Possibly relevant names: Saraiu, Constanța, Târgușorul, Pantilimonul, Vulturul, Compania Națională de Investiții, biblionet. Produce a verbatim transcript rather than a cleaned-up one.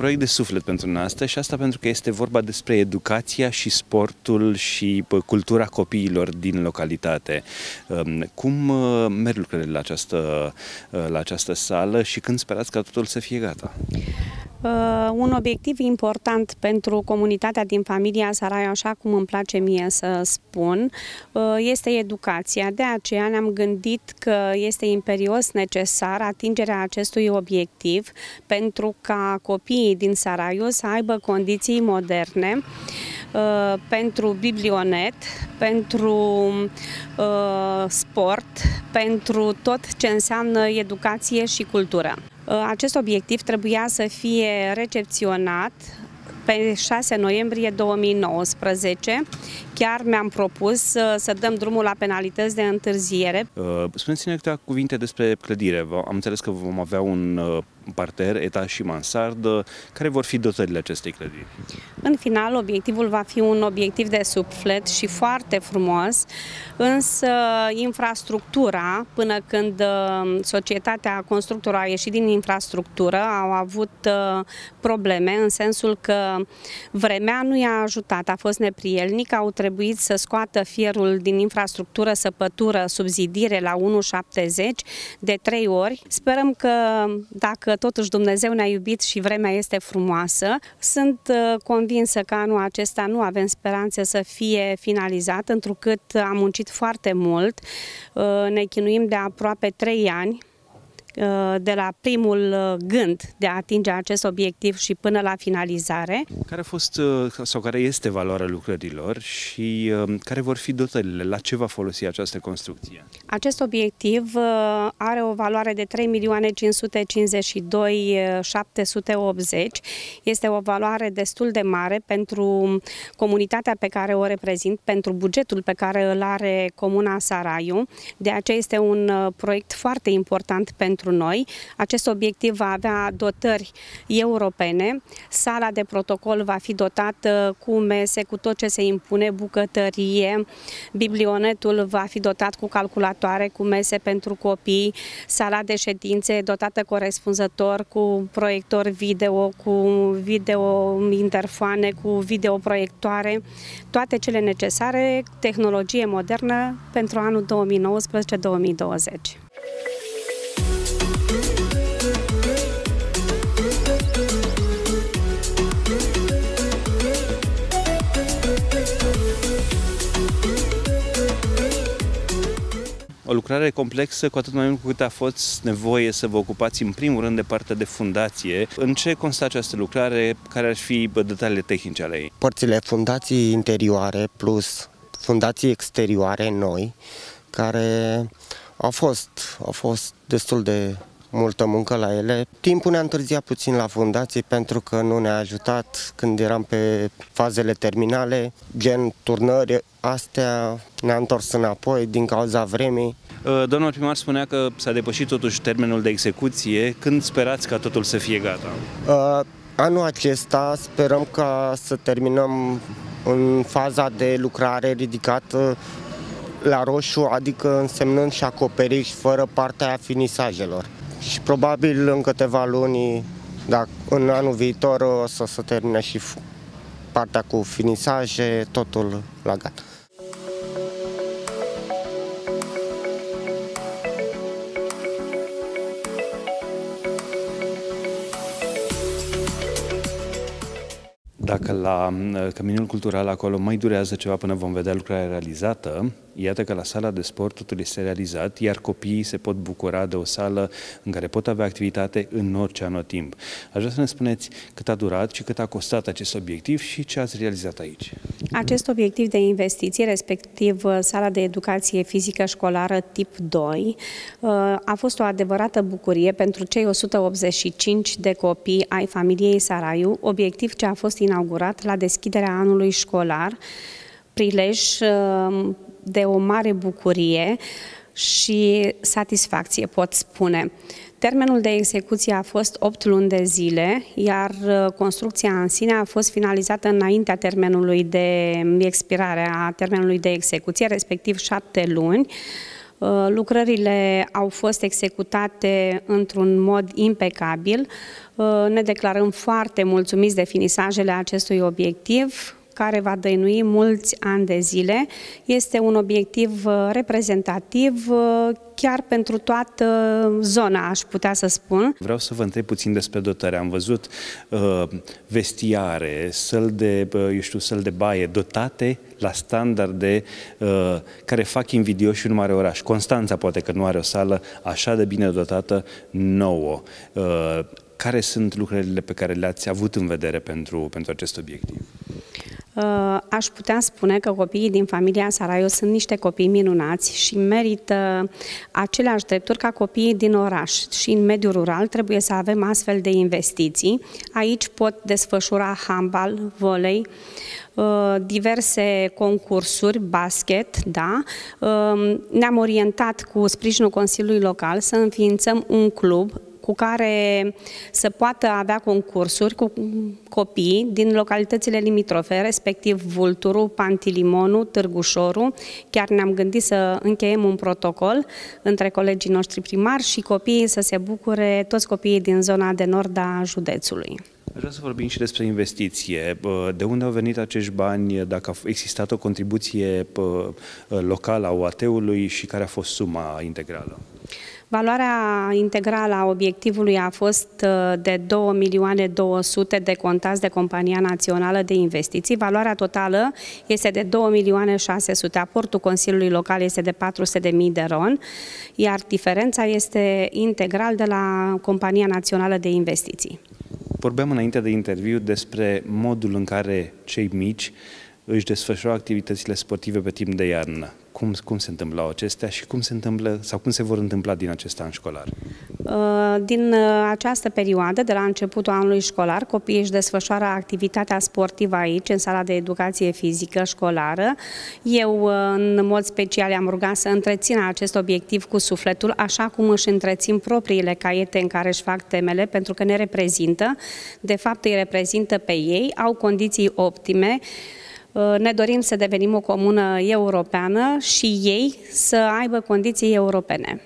proiect de suflet pentru noi asta și asta pentru că este vorba despre educația și sportul și cultura copiilor din localitate. Cum merg lucrurile la această, la această sală și când sperați ca totul să fie gata? Uh, un obiectiv important pentru comunitatea din familia Saraiu, așa cum îmi place mie să spun, uh, este educația. De aceea ne-am gândit că este imperios necesar atingerea acestui obiectiv pentru ca copiii din Saraiu să aibă condiții moderne uh, pentru biblionet, pentru uh, sport, pentru tot ce înseamnă educație și cultură. Acest obiectiv trebuia să fie recepționat pe șase noiembrie două mii nouăsprezece. Chiar mi-am propus să, să dăm drumul la penalități de întârziere. Spuneți-ne câteva cuvinte despre clădire. Am înțeles că vom avea un parter, etaj și mansardă. Care vor fi dotările acestei clădiri? În final, obiectivul va fi un obiectiv de suflet și foarte frumos, însă infrastructura, până când societatea constructoră a ieșit din infrastructură, au avut probleme, în sensul că vremea nu i-a ajutat, a fost neprielnic, au trebuit să scoată fierul din infrastructură, săpătură, subzidire la unu virgulă șaptezeci de trei ori. Sperăm că, dacă totuși Dumnezeu ne-a iubit și vremea este frumoasă, sunt convinsă că anul acesta nu avem speranțe să fie finalizat, întrucât am muncit foarte mult, ne chinuim de aproape trei ani, de la primul gând de a atinge acest obiectiv și până la finalizare. Care a fost sau care este valoarea lucrărilor și care vor fi dotările? La ce va folosi această construcție? Acest obiectiv are o valoare de trei milioane cinci sute cincizeci și două mii șapte sute optzeci. Este o valoare destul de mare pentru comunitatea pe care o reprezint, pentru bugetul pe care îl are Comuna Saraiu. De aceea este un proiect foarte important pentru noi. Acest obiectiv va avea dotări europene, sala de protocol va fi dotată cu mese, cu tot ce se impune, bucătărie, biblionetul va fi dotat cu calculatoare, cu mese pentru copii, sala de ședințe dotată corespunzător cu proiector video, cu video interfoane, cu videoproiectoare, toate cele necesare, tehnologie modernă pentru anul două mii nouăsprezece două mii douăzeci. O lucrare complexă, cu atât mai mult cu cât a fost nevoie să vă ocupați în primul rând de partea de fundație. În ce constă această lucrare? Care ar fi detaliile tehnice ale ei? Părțile fundației interioare plus fundații exterioare noi, care au fost, au fost destul de multă muncă la ele. Timpul ne-a întârziat puțin la fundații pentru că nu ne-a ajutat când eram pe fazele terminale, gen turnări, astea ne-a întors înapoi din cauza vremii. Domnul primar spunea că s-a depășit totuși termenul de execuție. Când sperați ca totul să fie gata? Anul acesta sperăm ca să terminăm în faza de lucrare ridicată la roșu, adică însemnând și acoperiș fără partea finisajelor. Și probabil în câteva luni, dacă în anul viitor, o să se termine și partea cu finisaje, totul la gata. Dacă la Căminul Cultural acolo mai durează ceva până vom vedea lucrarea realizată, iată că la sala de sport totul este realizat, iar copiii se pot bucura de o sală în care pot avea activitate în orice anotimp. Aș vrea să ne spuneți cât a durat și cât a costat acest obiectiv și ce ați realizat aici. Acest obiectiv de investiție, respectiv sala de educație fizică școlară tip doi, a fost o adevărată bucurie pentru cei o sută optzeci și cinci de copii ai familiei Saraiu, obiectiv ce a fost inaugurat la deschiderea anului școlar, prilej de o mare bucurie și satisfacție, pot spune. Termenul de execuție a fost opt luni de zile, iar construcția în sine a fost finalizată înaintea termenului de expirare a termenului de execuție, respectiv șapte luni. Lucrările au fost executate într-un mod impecabil. Ne declarăm foarte mulțumiți de finisajele acestui obiectiv, care va dăinui mulți ani de zile. Este un obiectiv reprezentativ chiar pentru toată zona, aș putea să spun. Vreau să vă întreb puțin despre dotări. Am văzut uh, vestiare, săli de, uh, eu știu, săli de baie dotate la standarde uh, care fac invidioși un mare oraș. Constanța poate că nu are o sală așa de bine dotată nouă. Uh, care sunt lucrările pe care le-ați avut în vedere pentru, pentru acest obiectiv? Aș putea spune că copiii din familia Saraiu sunt niște copii minunați și merită aceleași drepturi ca copiii din oraș. Și în mediul rural trebuie să avem astfel de investiții. Aici pot desfășura handbal, volei, diverse concursuri, basket, da. Ne-am orientat cu sprijinul Consiliului Local să înființăm un club cu care să poată avea concursuri cu copii din localitățile limitrofe, respectiv Vulturul, Pantilimonul, Târgușorul. Chiar ne-am gândit să încheiem un protocol între colegii noștri primari și copiii să se bucure, toți copiii din zona de nord a județului. Aș vrea să vorbim și despre investiție. De unde au venit acești bani, dacă a existat o contribuție locală a U A T-ului și care a fost suma integrală? Valoarea integrală a obiectivului a fost de două milioane două sute decontați de Compania Națională de Investiții. Valoarea totală este de două milioane șase sute. Aportul Consiliului Local este de patru sute de mii de ron, iar diferența este integral de la Compania Națională de Investiții. Vorbeam înainte de interviu despre modul în care cei mici își desfășoară activitățile sportive pe timp de iarnă. Cum, cum se întâmplau acestea și cum se întâmplă sau cum se vor întâmpla din acest an școlar? Din această perioadă, de la începutul anului școlar, copiii își desfășoară activitatea sportivă aici, în sala de educație fizică școlară. Eu, în mod special, am rugat să întrețină acest obiectiv cu sufletul, așa cum își întrețin propriile caiete în care își fac temele, pentru că ne reprezintă, de fapt îi reprezintă pe ei, au condiții optime. Ne dorim să devenim o comună europeană și ei să aibă condiții europene.